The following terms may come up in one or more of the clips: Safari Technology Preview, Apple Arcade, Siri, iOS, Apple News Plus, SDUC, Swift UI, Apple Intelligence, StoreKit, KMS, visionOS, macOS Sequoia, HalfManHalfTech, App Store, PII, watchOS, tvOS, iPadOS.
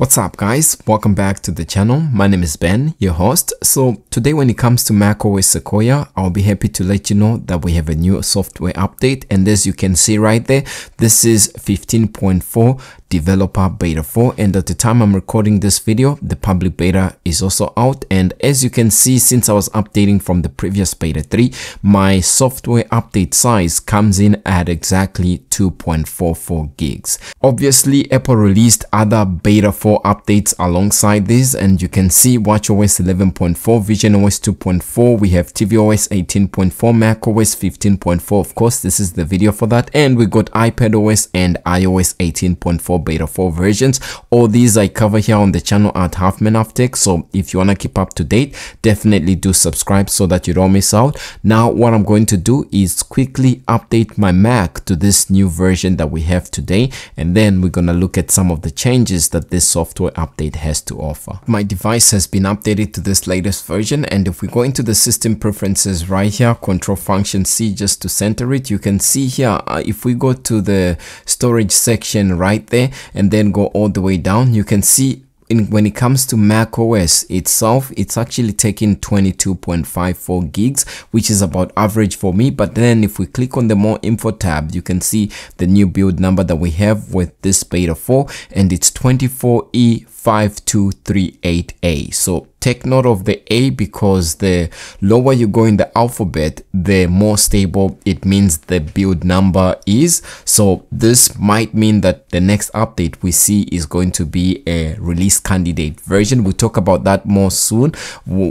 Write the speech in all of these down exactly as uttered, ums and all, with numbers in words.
What's up guys, welcome back to the channel. My name is Ben, your host. So today when it comes to macOS Sequoia, I'll be happy to let you know that we have a new software update, and as you can see right there, this is fifteen point four developer beta four, and at the time I'm recording this video, the public beta is also out. And as you can see, since I was updating from the previous beta three, my software update size comes in at exactly two point four four gigs. Obviously, Apple released other beta four updates alongside this, and you can see watchOS eleven point four, visionOS two point four, we have tvOS eighteen point four, macOS fifteen point four, of course this is the video for that, and we got iPadOS and iOS eighteen point four beta four versions. All these I cover here on the channel at HalfManHalfTech, so if you want to keep up to date, definitely do subscribe so that you don't miss out. Now what I'm going to do is quickly update my Mac to this new version that we have today, and then we're going to look at some of the changes that this software update has to offer. My device has been updated to this latest version, and if we go into the system preferences right here, control function C just to center it, you can see here uh, if we go to the storage section right there and then go all the way down, you can see In, when it comes to macOS itself, it's actually taking twenty-two point five four gigs, which is about average for me. But then if we click on the more info tab, you can see the new build number that we have with this beta four, and it's two four E five two three eight A. So take note of the A, because the lower you go in the alphabet, the more stable it means the build number is. So this might mean that the next update we see is going to be a release candidate version. We'll talk about that more soon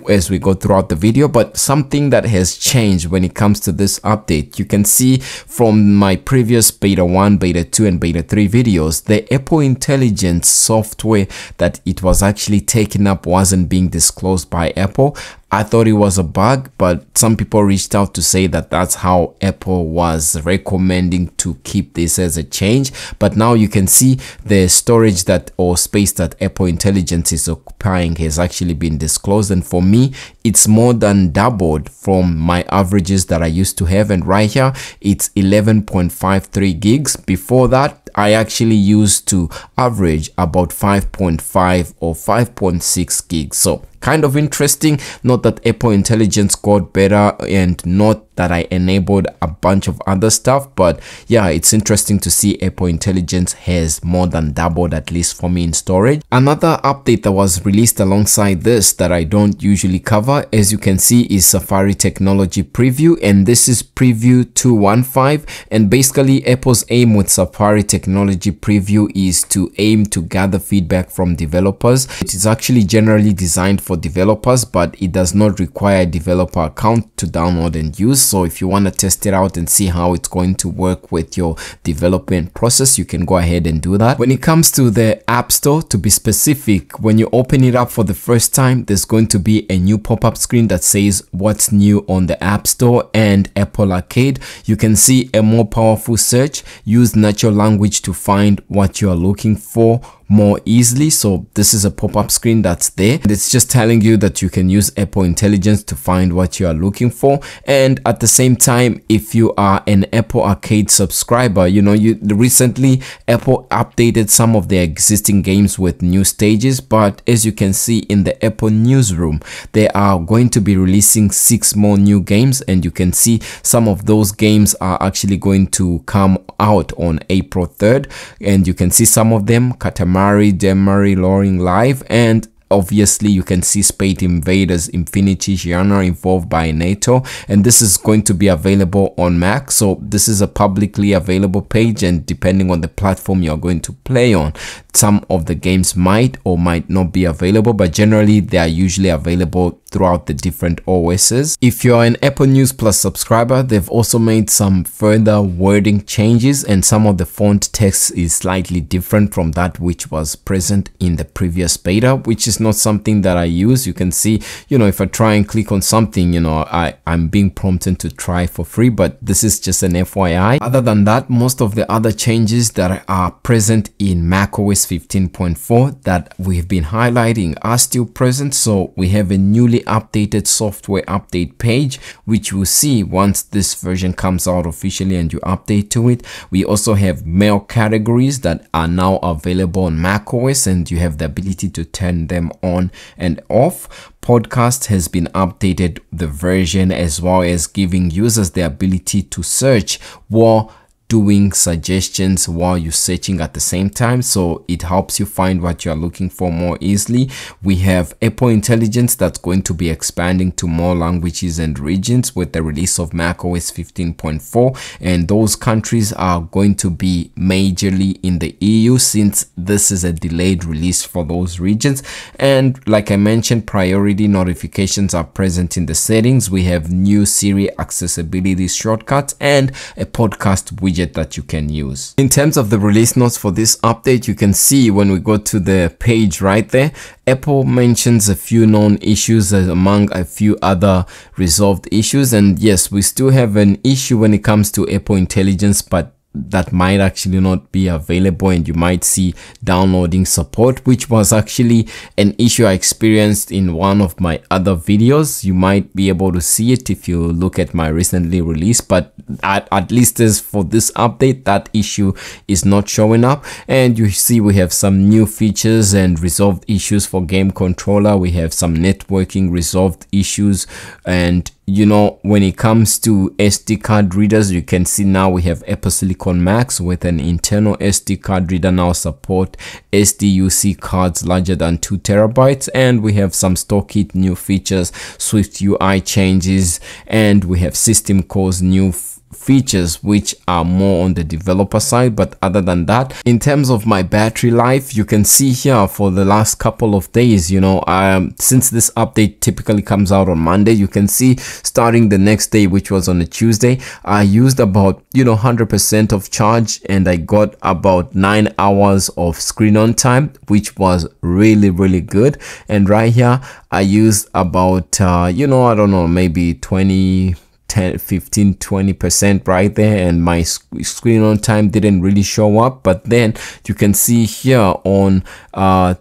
as we go throughout the video. But something that has changed when it comes to this update, you can see from my previous beta one, beta two and beta three videos, the Apple Intelligence software that it was actually taken up wasn't being disclosed by Apple. I thought it was a bug, but some people reached out to say that that's how Apple was recommending to keep this as a change. But now you can see the storage that or space that Apple Intelligence is occupying has actually been disclosed, and for me it's more than doubled from my averages that I used to have. And right here it's eleven point five three gigs. Before that I actually used to average about five point five or five point six gigs. So kind of interesting. Not that Apple Intelligence got better, and not that I enabled a bunch of other stuff, but yeah, it's interesting to see Apple Intelligence has more than doubled, at least for me, in storage. Another update that was released alongside this that I don't usually cover, as you can see, is Safari Technology Preview, and this is Preview two one five. And basically Apple's aim with Safari Technology Preview is to aim to gather feedback from developers. It is actually generally designed for developers, but it does not require a developer account to download and use. So if you want to test it out and see how it's going to work with your development process, you can go ahead and do that. When it comes to the App Store, to be specific, when you open it up for the first time, there's going to be a new pop-up screen that says what's new on the App Store and Apple Arcade. You can see a more powerful search, use natural language to find what you are looking for more easily. So this is a pop-up screen that's there, and it's just telling you that you can use Apple Intelligence to find what you are looking for. And at the same time, if you are an Apple Arcade subscriber, you know, you recently Apple updated some of their existing games with new stages, but as you can see in the Apple newsroom, they are going to be releasing six more new games, and you can see some of those games are actually going to come out on April third, and you can see some of them: Katamari Murray, Demary, Loring Live, and obviously you can see Space Invaders Infinity genre involved by NATO, and this is going to be available on Mac. So this is a publicly available page, and depending on the platform you're going to play on, some of the games might or might not be available, but generally they are usually available throughout the different O Ss. If you're an Apple News Plus subscriber, they've also made some further wording changes, and some of the font text is slightly different from that which was present in the previous beta, which is not something that I use. You can see, you know, if I try and click on something, you know, I, I'm being prompted to try for free, but this is just an F Y I. Other than that, most of the other changes that are present in macOS fifteen point four that we've been highlighting are still present. So we have a newly the updated software update page, which you will see once this version comes out officially and you update to it. We also have mail categories that are now available on macOS, and you have the ability to turn them on and off. Podcast has been updated the version, as well as giving users the ability to search while doing suggestions, while you're searching at the same time, so it helps you find what you're looking for more easily. We have Apple Intelligence that's going to be expanding to more languages and regions with the release of macOS fifteen point four, and those countries are going to be majorly in the E U, since this is a delayed release for those regions. And like I mentioned, priority notifications are present in the settings. We have new Siri accessibility shortcuts and a podcast widget that you can use. In terms of the release notes for this update, you can see when we go to the page right there, Apple mentions a few known issues among a few other resolved issues. And yes, we still have an issue when it comes to Apple Intelligence, but that might actually not be available, and you might see downloading support, which was actually an issue I experienced in one of my other videos. You might be able to see it if you look at my recently released, but at, at least as for this update, that issue is not showing up. And you see we have some new features and resolved issues for game controller. We have some networking resolved issues, and you know, when it comes to S D card readers, you can see now we have Apple Silicon Max with an internal S D card reader now support S D U C cards larger than two terabytes, and we have some StoreKit new features, Swift U I changes, and we have system calls new features, which are more on the developer side. But other than that, in terms of my battery life, you can see here for the last couple of days, you know, um since this update typically comes out on Monday, you can see starting the next day, which was on a Tuesday, I used about, you know, one hundred percent of charge, and I got about nine hours of screen on time, which was really really good. And right here I used about uh you know, I don't know, maybe twenty, ten, fifteen, twenty percent right there, and my sc screen on time didn't really show up. But then you can see here on uh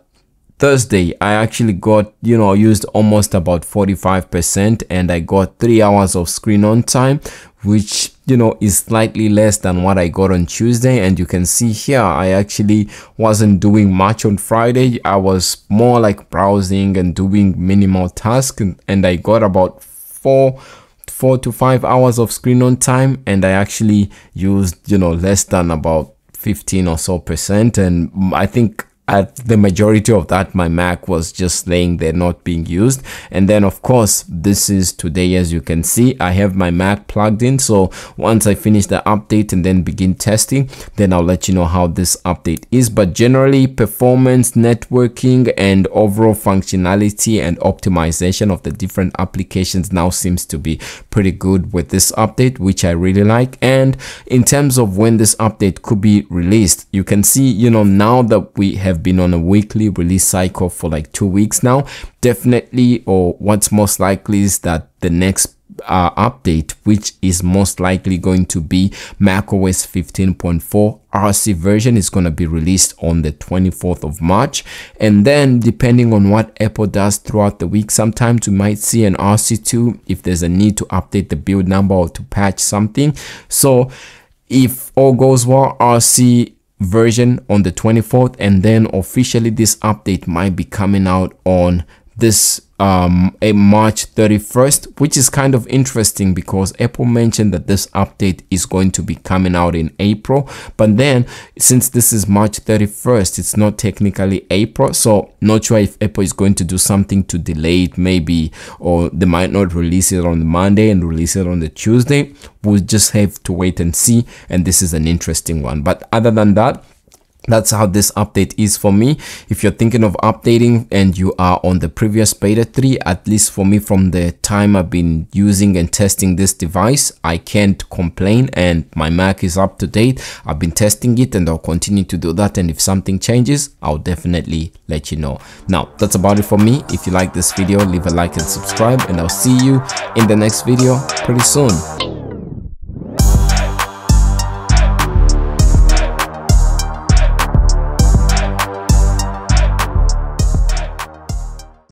Thursday, I actually got, you know, used almost about forty-five percent, and I got three hours of screen on time, which, you know, is slightly less than what I got on Tuesday. And you can see here I actually wasn't doing much on Friday. I was more like browsing and doing minimal tasks, and, and I got about four four to five hours of screen on time, and I actually used, you know, less than about fifteen or so percent. And I think at the majority of that, my Mac was just laying there not being used. And then of course, this is today. As you can see, I have my Mac plugged in, so once I finish the update and then begin testing, then I'll let you know how this update is. But generally, performance, networking, and overall functionality and optimization of the different applications now seems to be pretty good with this update, which I really like. And in terms of when this update could be released, you can see, you know, now that we have been on a weekly release cycle for like two weeks now, definitely, or what's most likely, is that the next uh, update, which is most likely going to be macOS fifteen point four R C version, is going to be released on the twenty-fourth of March. And then depending on what Apple does throughout the week, sometimes we might see an R C two if there's a need to update the build number or to patch something. So if all goes well, R C version on the twenty-fourth, and then officially this update might be coming out on this um a March thirty-first, which is kind of interesting because Apple mentioned that this update is going to be coming out in April, but then since this is March thirty-first, it's not technically April, so not sure if Apple is going to do something to delay it maybe, or they might not release it on the Monday and release it on the Tuesday. We'll just have to wait and see, and this is an interesting one. But other than that, that's how this update is for me. If you're thinking of updating and you are on the previous beta three, at least for me, from the time I've been using and testing this device, I can't complain, and my Mac is up to date. I've been testing it and I'll continue to do that, and if something changes, I'll definitely let you know. Now that's about it for me. If you like this video, leave a like and subscribe, and I'll see you in the next video pretty soon.